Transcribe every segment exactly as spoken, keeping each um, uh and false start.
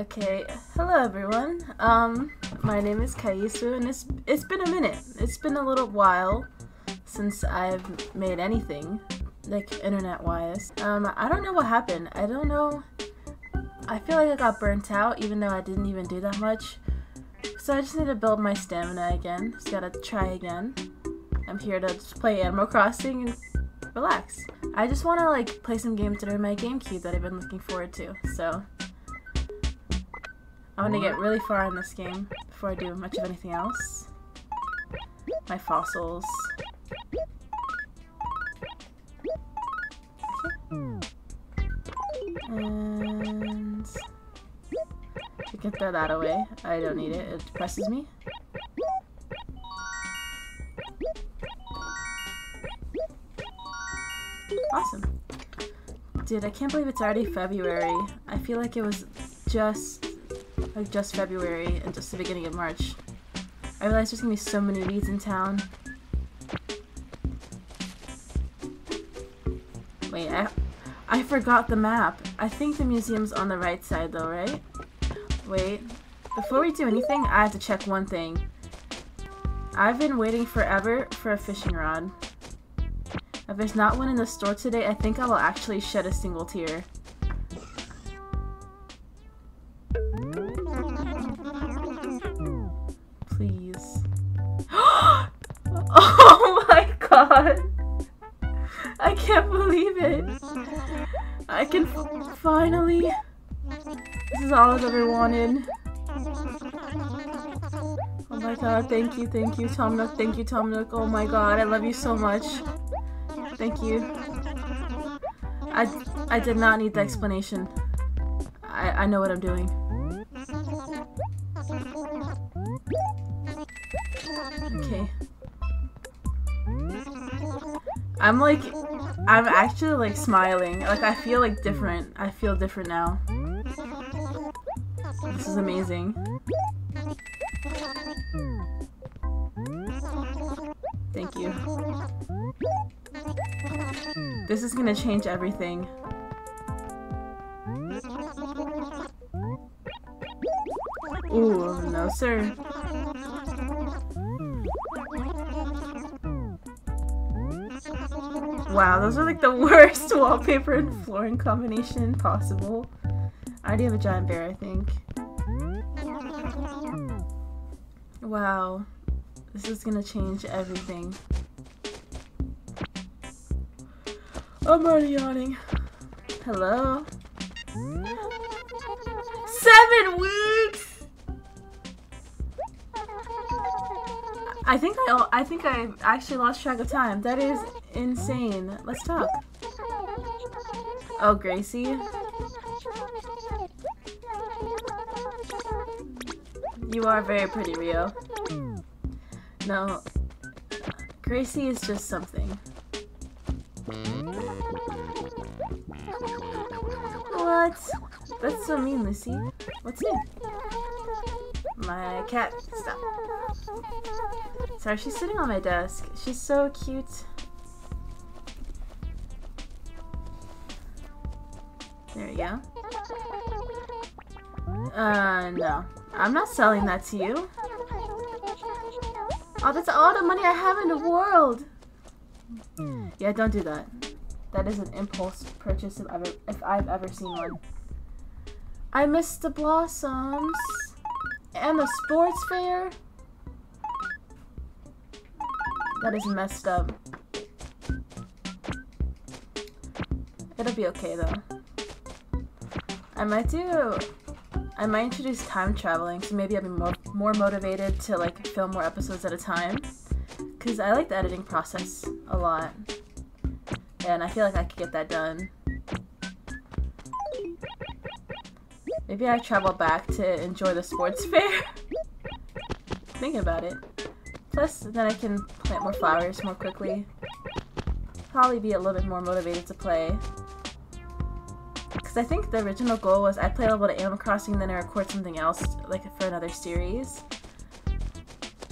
Okay, hello everyone. Um, my name is Kaisu, and it's it's been a minute. It's been a little while since I've made anything, like internet-wise. Um, I don't know what happened. I don't know. I feel like I got burnt out, even though I didn't even do that much. So I just need to build my stamina again. Just gotta try again. I'm here to just play Animal Crossing and relax. I just want to like play some games that are in my GameCube that I've been looking forward to. So I want to get really far in this game before I do much of anything else. My fossils. And we can throw that away. I don't need it. It depresses me. Awesome. Dude, I can't believe it's already February. I feel like it was just, like just February and just the beginning of March. I realized there's gonna be so many weeds in town. Wait, I, I forgot the map. I think the museum's on the right side though, right? Wait, before we do anything, I have to check one thing. I've been waiting forever for a fishing rod. If there's not one in the store today, I think I will actually shed a single tear. Please. Oh my god! I can't believe it! I can finally... This is all I've ever wanted. Oh my god, thank you, thank you, Tom Nook, thank you, Tom Nook. Oh my god, I love you so much. Thank you. I, I did not need the explanation. I, I know what I'm doing. Okay. I'm like, I'm actually like smiling. Like I feel like different. I feel different now. This is amazing. Thank you. This is gonna change everything. Ooh, no sir. Wow, those are like the worst wallpaper and flooring combination possible. I already have a giant bear, I think. Wow. This is gonna change everything. I'm already yawning. Hello? Seven weeks! I think I, I think I actually lost track of time. That is insane. Let's talk. Oh, Gracie? You are very pretty, Rio. No, Gracie is just something. What? That's so mean, Lissy. What's new? My cat. Stop. Sorry, she's sitting on my desk. She's so cute. There we go. Uh, no. I'm not selling that to you. Oh, that's all the money I have in the world! Yeah, don't do that. That is an impulse purchase if I've ever, if I've ever seen one. I missed the blossoms! And the sports fair! That is messed up. It'll be okay though. I might do... I might introduce time traveling, so maybe I'll be more, more motivated to like film more episodes at a time. Because I like the editing process a lot. And I feel like I could get that done. Maybe I travel back to enjoy the sports fair. Think about it. Plus, then I can plant more flowers more quickly. Probably be a little bit more motivated to play. Because I think the original goal was I play a little bit of Animal Crossing, then I record something else, like for another series.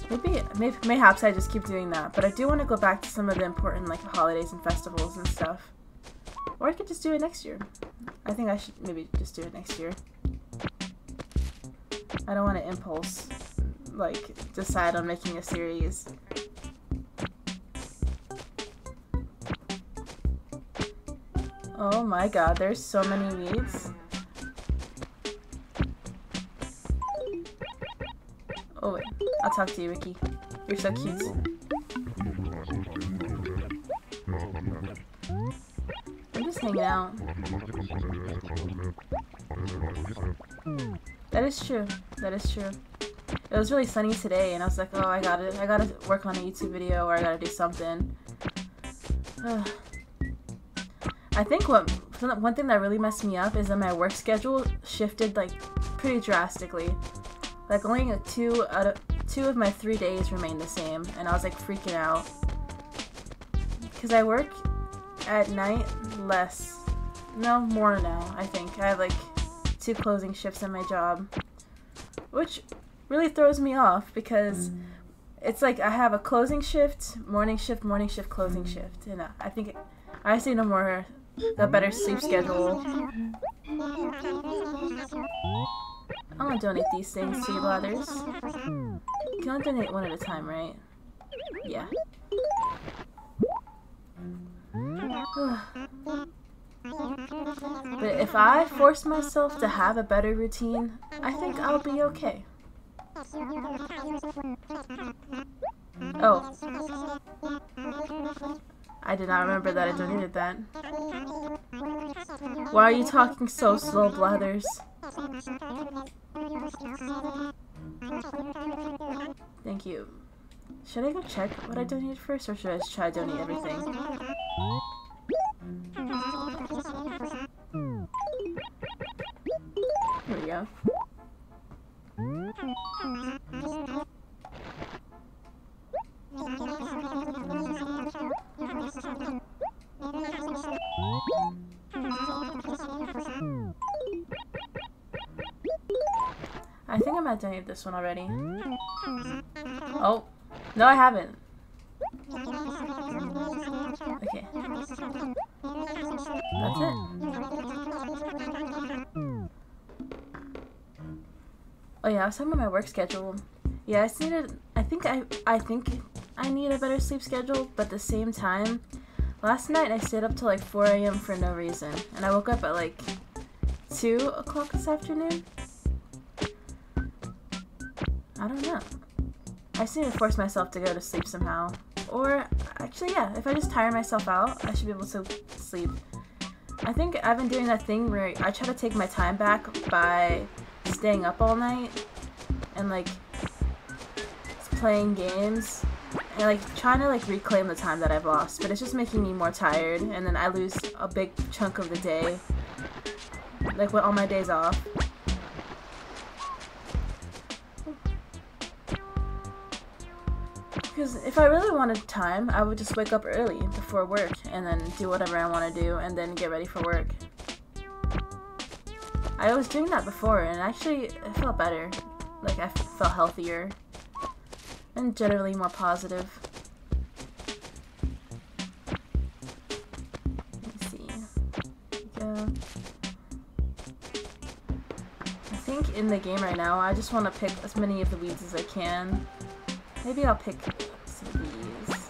Maybe, maybe, mayhaps I just keep doing that, but I do want to go back to some of the important like holidays and festivals and stuff. Or I could just do it next year. I think I should maybe just do it next year. I don't want to impulse, like, decide on making a series. Oh my god, there's so many weeds. Oh wait, I'll talk to you, Ricky. You're so cute. I'm just hanging out. That is true. That is true. It was really sunny today and I was like, oh, I gotta, I gotta work on a YouTube video or I gotta do something. Ugh. I think what one thing that really messed me up is that my work schedule shifted like pretty drastically. Like only two out of two of my three days remained the same, and I was like freaking out because I work at night less, no more now. I think I have like two closing shifts in my job, which really throws me off because mm. it's like I have a closing shift, morning shift, morning shift, closing mm. shift, and I think I see no more. A better sleep schedule. I want to donate these things to you, Blathers. You can only donate one at a time, right? Yeah. But if I force myself to have a better routine, I think I'll be okay. Oh. I did not remember that I donated that. Why are you talking so slow, Blathers? Thank you. Should I go check what I donated first, or should I just try to donate everything? Here we go. I think I might donate this one already. Oh, no, I haven't. Okay. That's it. Oh yeah, I was talking about my work schedule. Yeah, I just needed, I think I, I think I need a better sleep schedule, but at the same time, last night I stayed up till like four A M for no reason, and I woke up at like two o'clock this afternoon. I don't know. I just need to force myself to go to sleep somehow. Or, actually, yeah, if I just tire myself out, I should be able to sleep. I think I've been doing that thing where I try to take my time back by staying up all night and, like, playing games and, like, trying to, like, reclaim the time that I've lost. But it's just making me more tired, and then I lose a big chunk of the day, like, with all my days off. Because if I really wanted time, I would just wake up early before work and then do whatever I want to do and then get ready for work. I was doing that before and actually it felt better. Like I felt healthier and generally more positive. Let me see. There we go. I think in the game right now, I just want to pick as many of the weeds as I can. Maybe I'll pick some of these.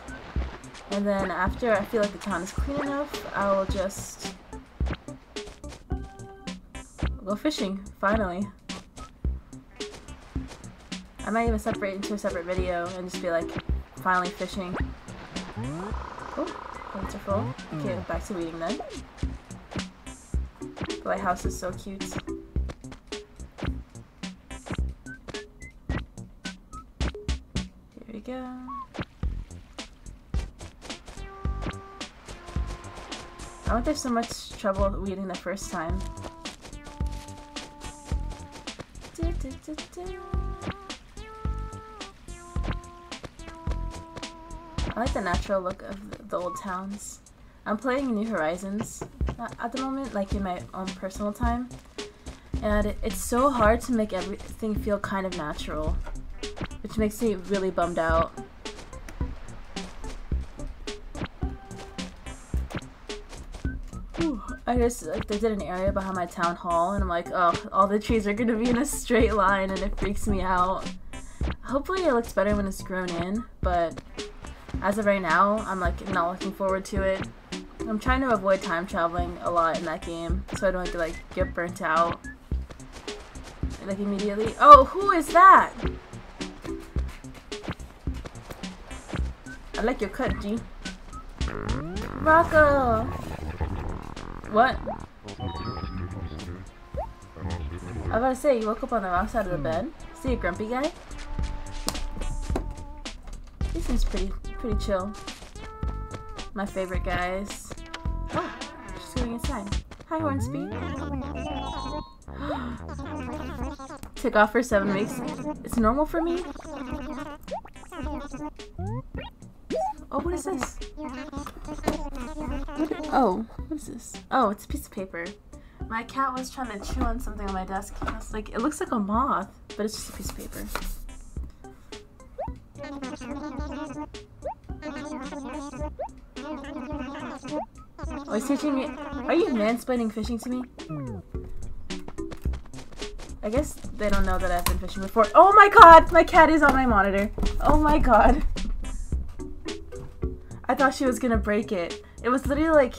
And then after I feel like the town is clean enough, I will just go fishing, finally. I might even separate into a separate video and just be like, finally fishing. Oh, plants are full. Okay, back to weeding then. The lighthouse is so cute. Yeah. I went through so much trouble weeding the first time. Du, du, du, du. I like the natural look of the old towns. I'm playing New Horizons at the moment, like in my own personal time. And it's so hard to make everything feel kind of natural, which makes me really bummed out. Whew. I just, like, they did an area behind my town hall, and I'm like, oh, all the trees are gonna be in a straight line, and it freaks me out. Hopefully it looks better when it's grown in, but as of right now, I'm, like, not looking forward to it. I'm trying to avoid time traveling a lot in that game, so I don't have to, like, get burnt out, like, immediately. Oh, who is that? I like your cut, G. Rocco! What? I was about to say, you woke up on the wrong side of the bed. See a grumpy guy? He seems pretty, pretty chill. My favorite guys. Oh, just going inside. Hi, Hornsby. Took off for seven weeks. It's normal for me? Oh, what is this? Oh, what is this? Oh, it's a piece of paper. My cat was trying to chew on something on my desk. I was like, it looks like a moth, but it's just a piece of paper. Oh, he's teaching me. Are you mansplaining fishing to me? I guess they don't know that I've been fishing before. Oh my god! My cat is on my monitor. Oh my god. I thought she was gonna break it. It was literally like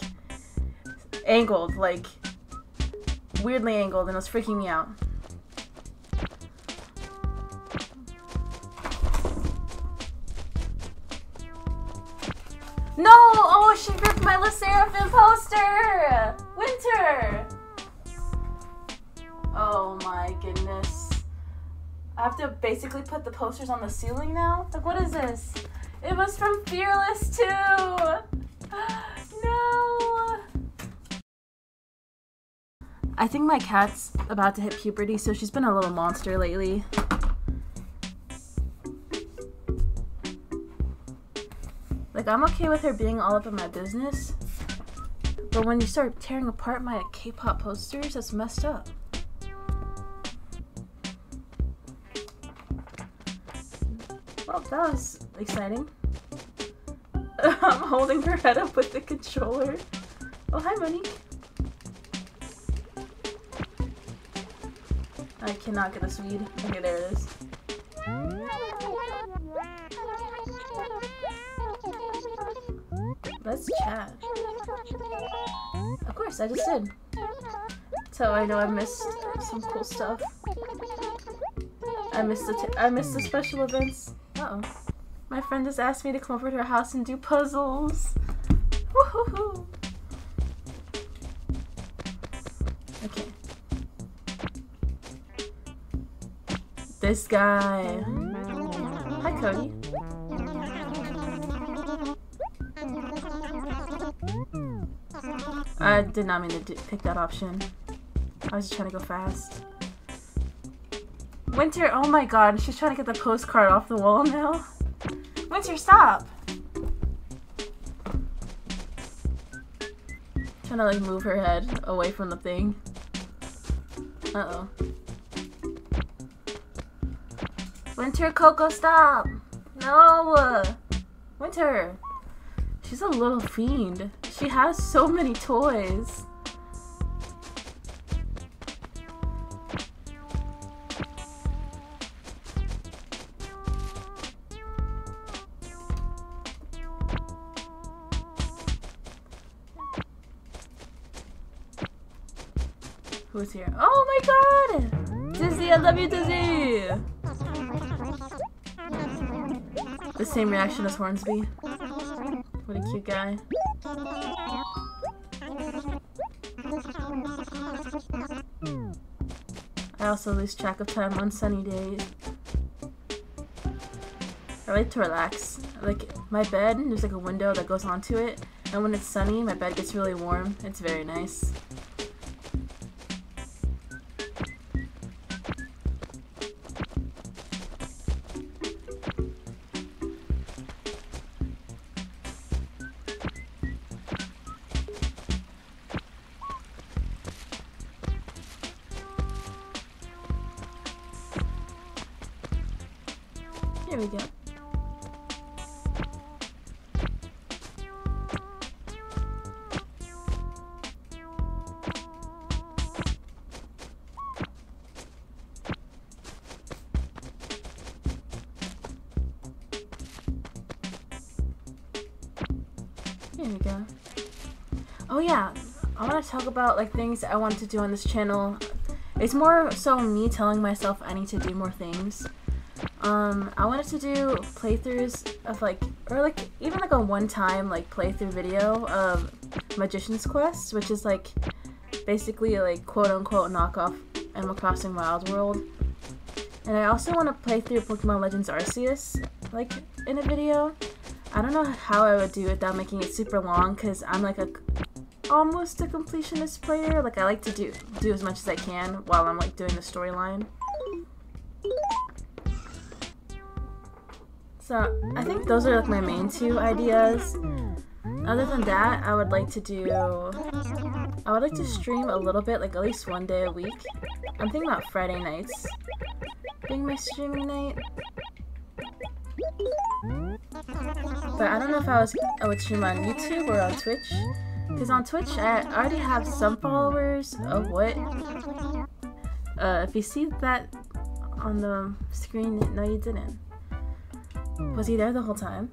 angled, like weirdly angled, and it was freaking me out. No! Oh, she ripped my Le Seraphim poster! Winter! Oh my goodness. I have to basically put the posters on the ceiling now? Like, what is this? It was from Fearless too! No! I think my cat's about to hit puberty, so she's been a little monster lately. Like, I'm okay with her being all up in my business, but when you start tearing apart my K-pop posters, that's messed up. Well, that was exciting. I'm holding her head up with the controller. Oh, hi, Monique. I cannot get this weed. Okay, there it is. Let's chat. Of course, I just did. So I know I missed some cool stuff. I missed the, t I missed the special events. Uh-oh. My friend has asked me to come over to her house and do puzzles. Woohoo! Okay. This guy. Hi, Cody. I did not mean to do pick that option. I was just trying to go fast. Winter, oh my god, she's trying to get the postcard off the wall now. Winter, stop! Trying to like move her head away from the thing. Uh-oh. Winter, Coco, stop! No! Winter! She's a little fiend. She has so many toys. Who's here? Oh my god! Dizzy, I love you, Dizzy! The same reaction as Hornsby. What a cute guy. I also lose track of time on sunny days. I like to relax. Like, my bed, there's like a window that goes onto it, and when it's sunny, my bed gets really warm. It's very nice. Here we go. There you go. Oh yeah, I want to talk about like things I want to do on this channel. It's more so me telling myself I need to do more things. Um, I wanted to do playthroughs of like, or like, even like a one-time like playthrough video of Magician's Quest, which is like basically like quote-unquote knockoff Animal Crossing Wild World. And I also want to play through Pokemon Legends Arceus like in a video. I don't know how I would do it without making it super long, because I'm like a almost a completionist player. Like I like to do do as much as I can while I'm like doing the storyline. So I think those are like my main two ideas. Other than that, I would like to do I would like to stream a little bit, like at least one day a week. I'm thinking about Friday nights being my streaming night. But I don't know if I was I would stream on YouTube or on Twitch. Because on Twitch, I already have some followers. Oh, what? Uh, if you see that on the screen, no, you didn't. Was he there the whole time?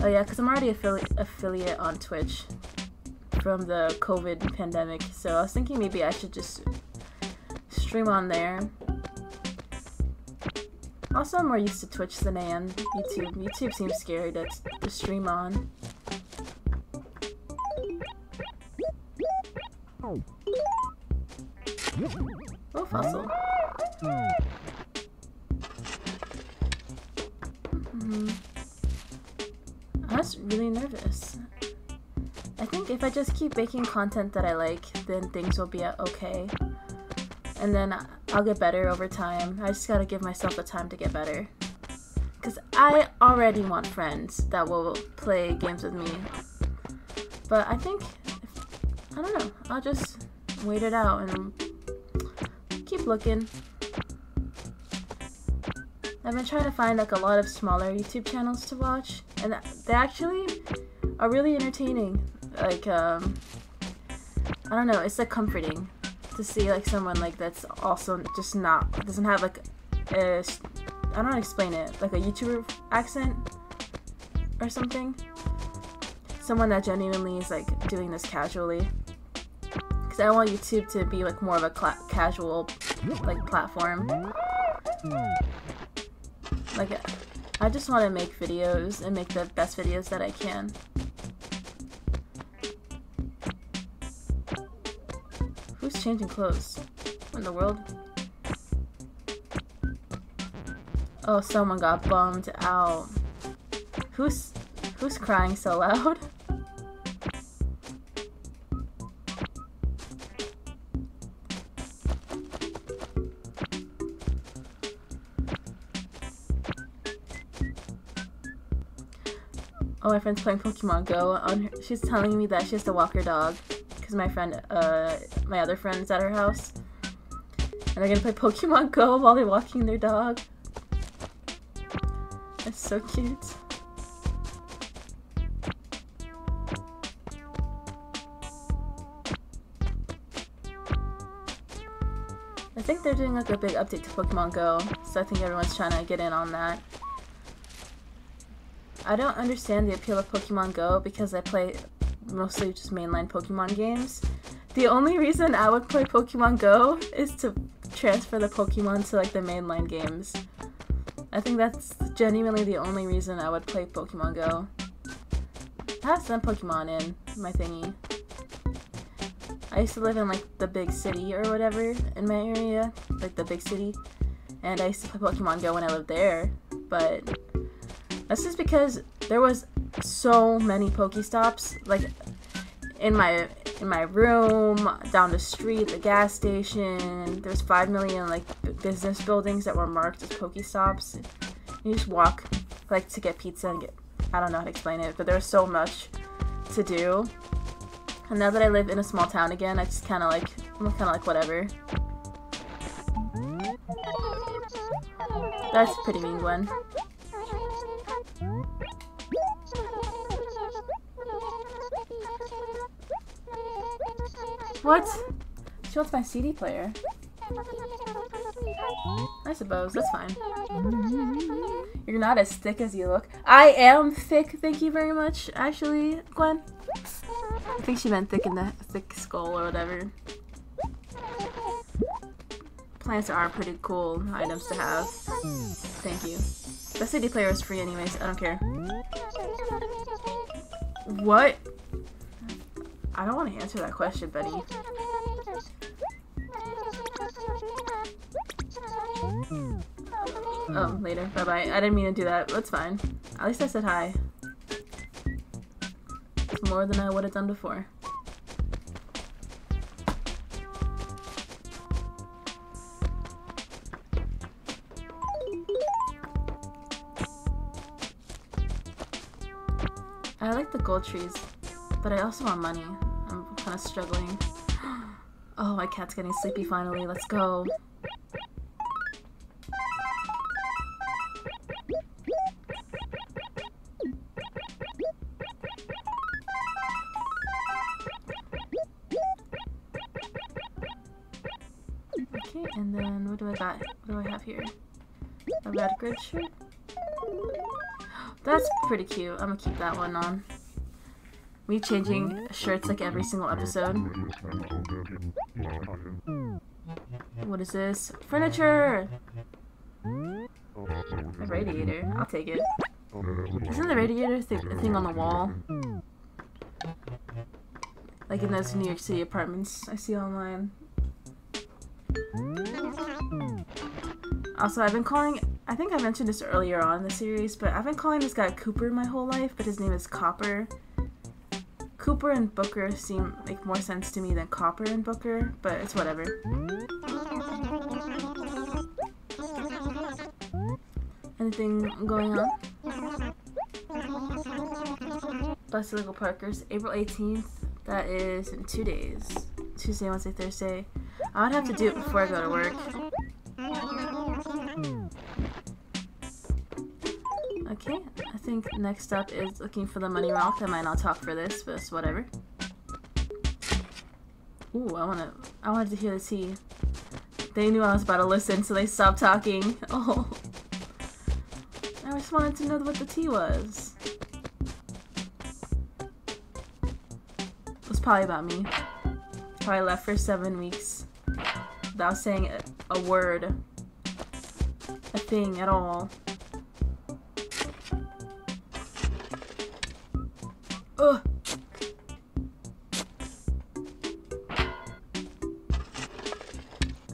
Oh yeah, because I'm already affili affiliate on Twitch from the COVID pandemic. So I was thinking maybe I should just stream on there. Also, I'm more used to Twitch than I am YouTube. YouTube seems scary to, to stream on. Oh, fossil. Mm-hmm. I was really nervous. I think if I just keep making content that I like, then things will be okay. And then I'll get better over time. I just gotta give myself the time to get better. Because I already want friends that will play games with me. But I think, if, I don't know, I'll just wait it out and keep looking. I've been trying to find like a lot of smaller YouTube channels to watch. And they actually are really entertaining. Like, um, I don't know, it's like comforting to see like someone like that's also just not doesn't have like a, I don't know how to explain it, like a YouTuber accent or something. Someone that genuinely is like doing this casually, because I want YouTube to be like more of a casual like platform. Like I just want to make videos and make the best videos that I can. Who's changing clothes? What in the world? Oh, someone got bummed out. Who's who's crying so loud? Oh, my friend's playing Pokemon Go. On her, she's telling me that she has to walk her dog. Because my friend, uh, my other friend is at her house, and they're gonna play Pokemon Go while they're walking their dog. That's so cute. I think they're doing like a big update to Pokemon Go, so I think everyone's trying to get in on that. I don't understand the appeal of Pokemon Go because I play mostly just mainline Pokemon games. The only reason I would play Pokemon Go is to transfer the Pokemon to like the mainline games. I think that's genuinely the only reason I would play Pokemon Go. I have some Pokemon in my thingy. I used to live in like the big city or whatever in my area, like the big city, and I used to play Pokemon Go when I lived there, but that's just because there was so many Pokestops, like in my in my room, down the street, the gas station. There's five million like business buildings that were marked as Pokestops. You just walk like to get pizza and get, I don't know how to explain it, but there was so much to do. And now that I live in a small town again, I just kind of like I'm kind of like whatever. That's pretty mean, Gwen. What? She wants my C D player. I suppose, that's fine. You're You're not as thick as you look. I am thick, thank you very much, actually, Gwen. I think she meant thick in the thick skull or whatever. Plants are pretty cool items to have. Thank you. The C D player is free anyways, I don't care. What? I don't want to answer that question, buddy. Oh, later. Bye-bye. I didn't mean to do that. That's fine. At least I said hi. It's more than I would have done before. I like the gold trees, but I also want money. I'm kind of struggling. Oh, my cat's getting sleepy finally. Let's go. Okay, and then what do I got? What do I have here? A red grid shirt? That's pretty cute. I'm gonna keep that one on. Me changing shirts like every single episode. What is this? Furniture! A radiator. I'll take it. Isn't the radiator th thing on the wall? Like in those New York City apartments I see online. Also, I've been calling... I think I mentioned this earlier on in the series, but I've been calling this guy Cooper my whole life, but his name is Copper. Cooper and Booker seem like more sense to me than Copper and Booker, but it's whatever. Anything going on? Blessed Little Parkers, April eighteenth. That is in two days. Tuesday, Wednesday, Thursday. I would have to do it before I go to work. Okay, I think next up is looking for the money rock. I might not talk for this, but it's whatever. Ooh, I wanna, I wanted to hear the tea. They knew I was about to listen, so they stopped talking. Oh, I just wanted to know what the tea was. It was probably about me. Probably left for seven weeks without saying a, a word, a thing at all. Ugh.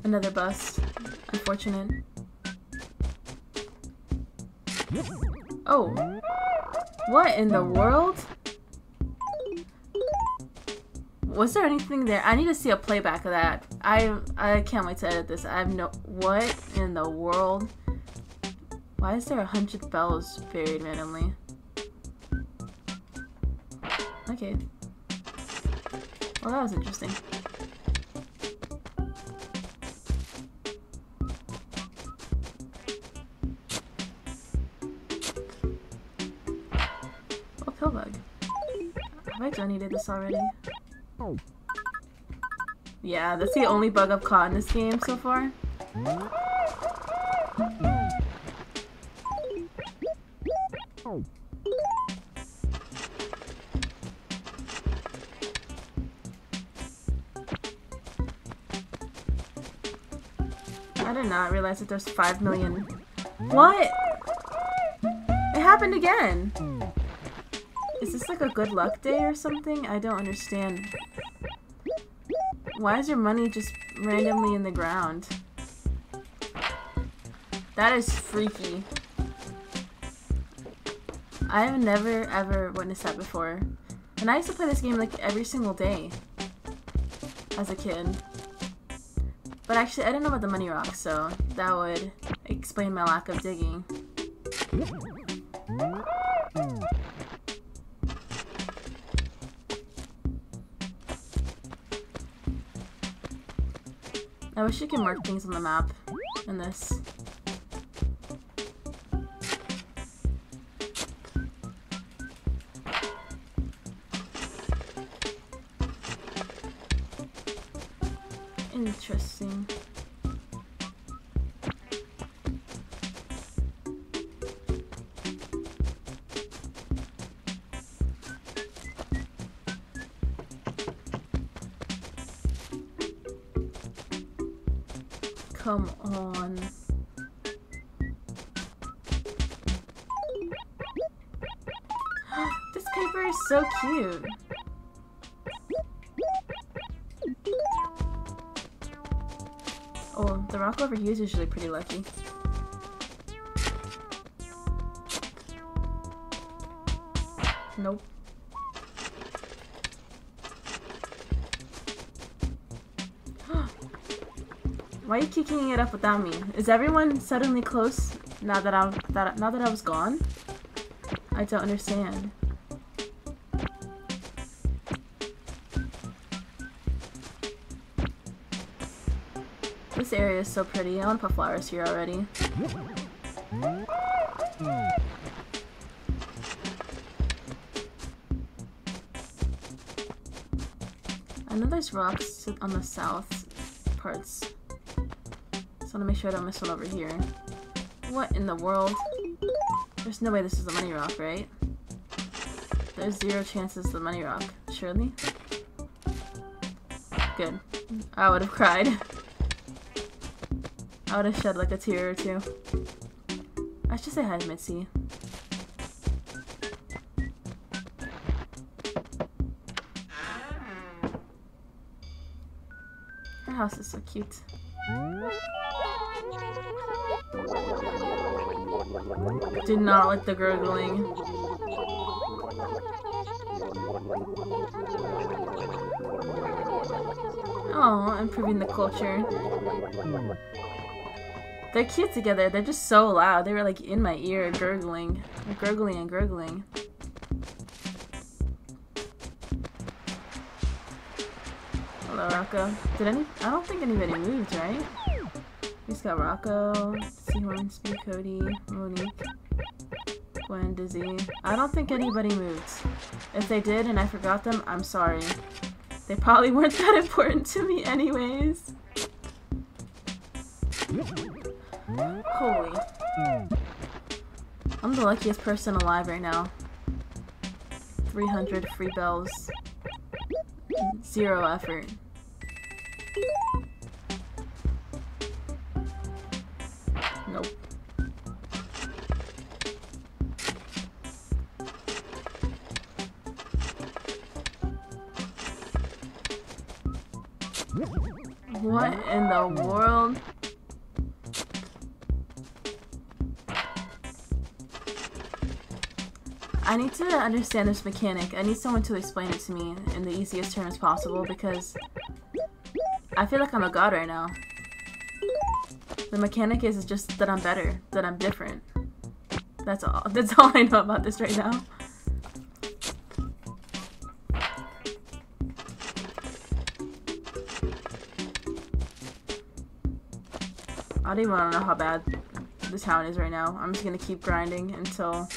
Another bust. Unfortunate. Oh. What in the world? Was there anything there? I need to see a playback of that. I I can't wait to edit this. I have no... What in the world? Why is there a hundred bells buried randomly? Okay. Well, that was interesting. Oh, pill bug. Have I donated this already? Oh. Yeah, that's the only bug I've caught in this game so far. Oh. I did not realize that there's five million. What? It happened again. Is this like a good luck day or something? I don't understand. Why is your money just randomly in the ground? That is freaky. I have never ever witnessed that before. And I used to play this game like every single day as a kid. But actually, I didn't know about the money rock, so that would explain my lack of digging. I wish you can mark things on the map in this. Interesting. Come on. This paper is so cute. Oh, the rock over here is usually pretty lucky. Nope. Why are you kicking it up without me? Is everyone suddenly close now that I that now that I was gone? I don't understand. This area is so pretty. I want to put flowers here already. I know there's rocks on the south parts. So I want to make sure I don't miss one over here. What in the world? There's no way this is the money rock, right? There's zero chances the money rock, surely? Good. I would have cried. I would have shed like a tear or two. I should say hi to Mitzi. Her house is so cute. Do not like the gurgling. Oh, improving the culture. They're cute together. They're just so loud. They were like in my ear, gurgling, gurgling, and gurgling. Hello, Rocco. Did any? I don't think anybody moved, right? We just got Rocco, Hornsby, Cody, Monique, Gwen, Dizzy. I don't think anybody moved. If they did and I forgot them, I'm sorry. They probably weren't that important to me anyways. Holy. I'm the luckiest person alive right now. three hundred free bells. Zero effort. Nope. What in the world? I need to understand this mechanic. I need someone to explain it to me in the easiest terms possible because I feel like I'm a god right now. The mechanic is just that I'm better, that I'm different. That's all. That's all I know about this right now. I don't even want to know how bad the town is right now. I'm just gonna keep grinding until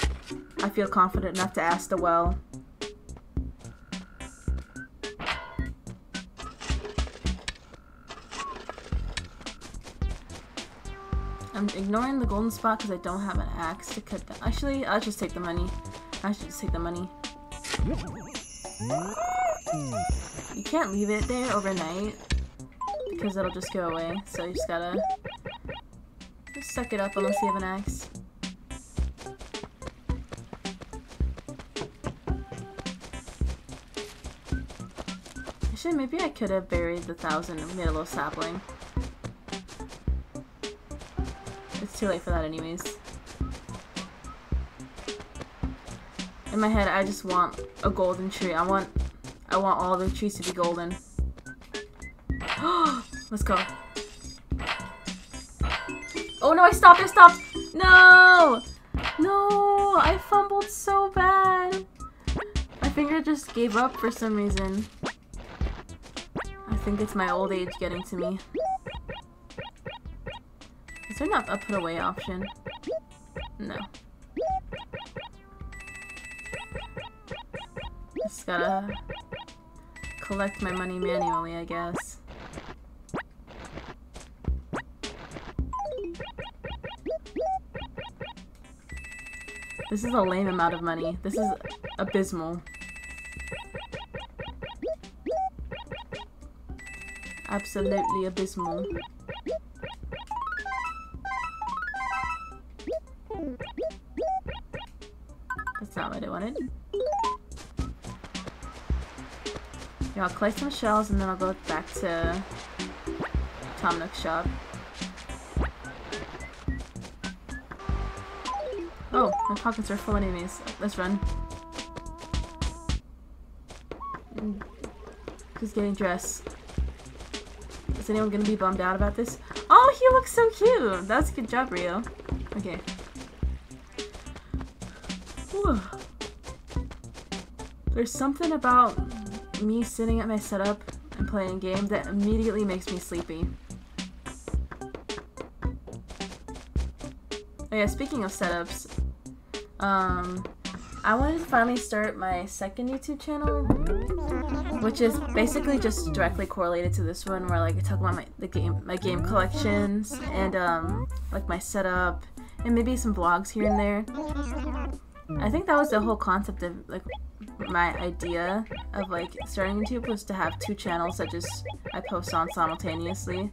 I feel confident enough to ask the well. I'm ignoring the golden spot because I don't have an axe to cut down. Actually, I'll just take the money. I should just take the money. You can't leave it there overnight because it'll just go away. So you just gotta just suck it up unless you have an axe. Actually, maybe I could have buried the thousand and made a little sapling. It's too late for that anyways. In my head, I just want a golden tree. I want I want all the trees to be golden. Let's go. Oh no, I stopped, I stopped! No! No! I fumbled so bad! My finger just gave up for some reason. I think it's my old age getting to me. Is there not a put away option? No. Just gotta collect my money manually, I guess. This is a lame amount of money. This is abysmal. Absolutely abysmal. what I wanted. Yeah, I'll collect some shells and then I'll go back to Tom Nook's shop. Oh, my pockets are full of enemies. Let's run. Who's getting dressed? Is anyone gonna be bummed out about this? Oh, he looks so cute! That's a good job, Rio. Okay. Whew. There's something about me sitting at my setup and playing a game that immediately makes me sleepy. Oh yeah, speaking of setups, um, I wanted to finally start my second YouTube channel, which is basically just directly correlated to this one, where like I talk about my the game, my game collections, and um, like my setup, and maybe some vlogs here and there. I think that was the whole concept of like my idea of like starting YouTube, was to have two channels that just I post on simultaneously.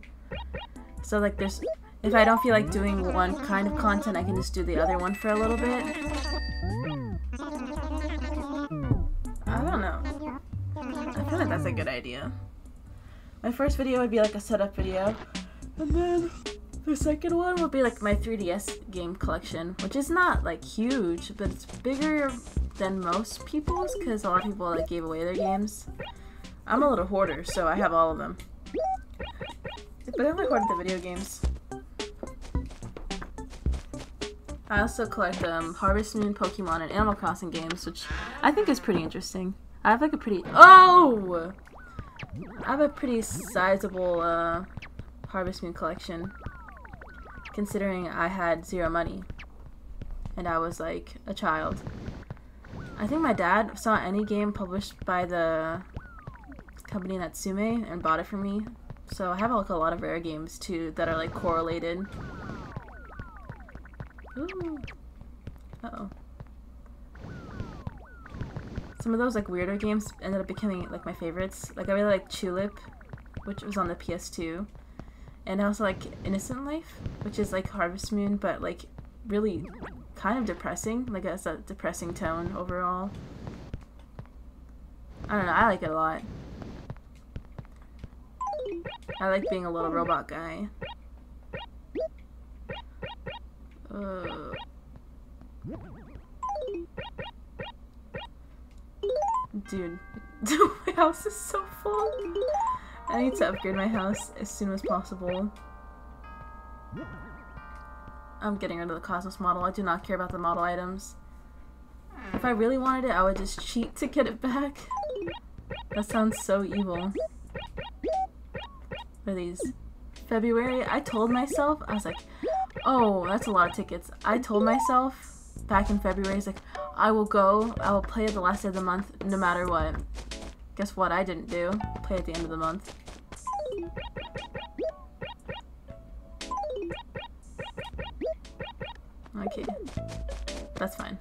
So like there's, if I don't feel like doing one kind of content, I can just do the other one for a little bit. I don't know. I feel like that's a good idea. My first video would be like a setup video, and then the second one would be like my three D S game collection, which is not like huge, but it's bigger than most people's because a lot of people like gave away their games. I'm a little hoarder, so I have all of them. But I only hoarded the video games. I also collect um, Harvest Moon, Pokemon, and Animal Crossing games, which I think is pretty interesting. I have like a pretty- Oh! I have a pretty sizable uh, Harvest Moon collection, considering I had zero money and I was like a child. I think my dad saw any game published by the company Natsume and bought it for me. So I have like a lot of rare games too that are like correlated. Ooh. Uh-oh. Some of those like weirder games ended up becoming like my favorites. Like I really like Tulip, which was on the P S two. And I also like Innocent Life, which is like Harvest Moon, but like really kind of depressing. Like it's a depressing tone overall. I don't know, I like it a lot. I like being a little robot guy. Uh. Dude, my house is so full. I need to upgrade my house as soon as possible. I'm getting rid of the Cosmos model. I do not care about the model items. If I really wanted it, I would just cheat to get it back. That sounds so evil. What are these? February? I told myself, I was like, oh, that's a lot of tickets. I told myself back in February, I was like, I will go, I will play at the last day of the month no matter what. Guess what I didn't do? Play at the end of the month. Okay. That's fine.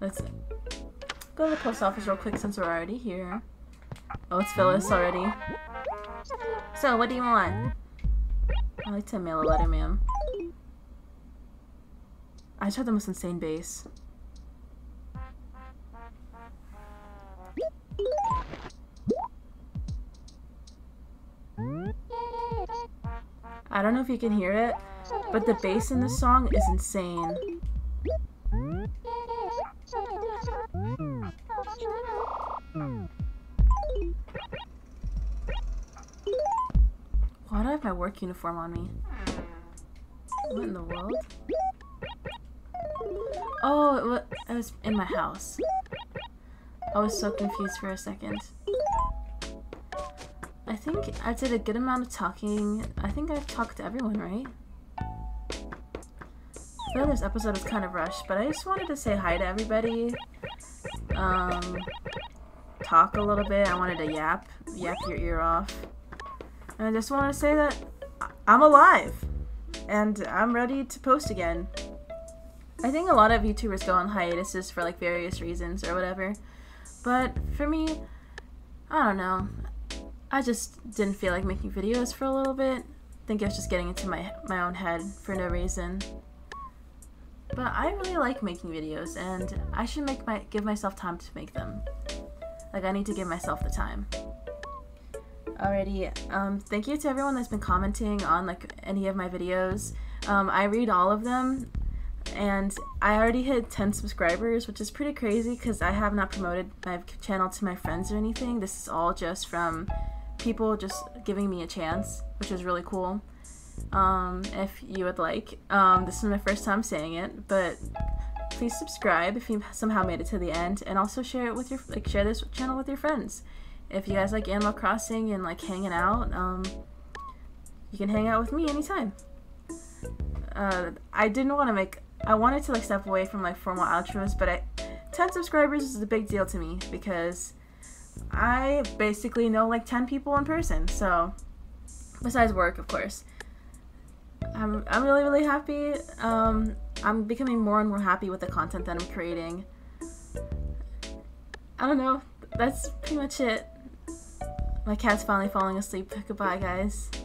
That's it. Go to the post office real quick since we're already here. Oh, it's Phyllis already. So, what do you want? I like to mail a letter, ma'am. I just had the most insane base. I don't know if you can hear it, but the bass in this song is insane. Why do I have my work uniform on me? What in the world? Oh, it was in my house. I was so confused for a second. I think I did a good amount of talking. I think I've talked to everyone, right? I feel like this episode was kind of rushed, but I just wanted to say hi to everybody. Um, talk a little bit. I wanted to yap, yap your ear off. And I just want to say that I'm alive, and I'm ready to post again. I think a lot of YouTubers go on hiatuses for like various reasons or whatever, but for me, I don't know. I just didn't feel like making videos for a little bit. I think I was just getting into my, my own head for no reason. But I really like making videos, and I should make my give myself time to make them. Like, I need to give myself the time. Alrighty, um, thank you to everyone that's been commenting on, like, any of my videos. Um, I read all of them, and I already hit ten subscribers, which is pretty crazy because I have not promoted my channel to my friends or anything. This is all just from people just giving me a chance, which is really cool. Um, if you would like. Um, this is my first time saying it, but please subscribe if you somehow made it to the end, and also share it with your, like, share this channel with your friends. If you guys like Animal Crossing and like hanging out, um, you can hang out with me anytime. Uh, I didn't want to make, I wanted to like step away from like formal outros, but I, ten subscribers is a big deal to me because I basically know like ten people in person, so, besides work, of course. I'm, I'm really, really happy. Um, I'm becoming more and more happy with the content that I'm creating. I don't know. That's pretty much it. My cat's finally falling asleep. Goodbye, guys.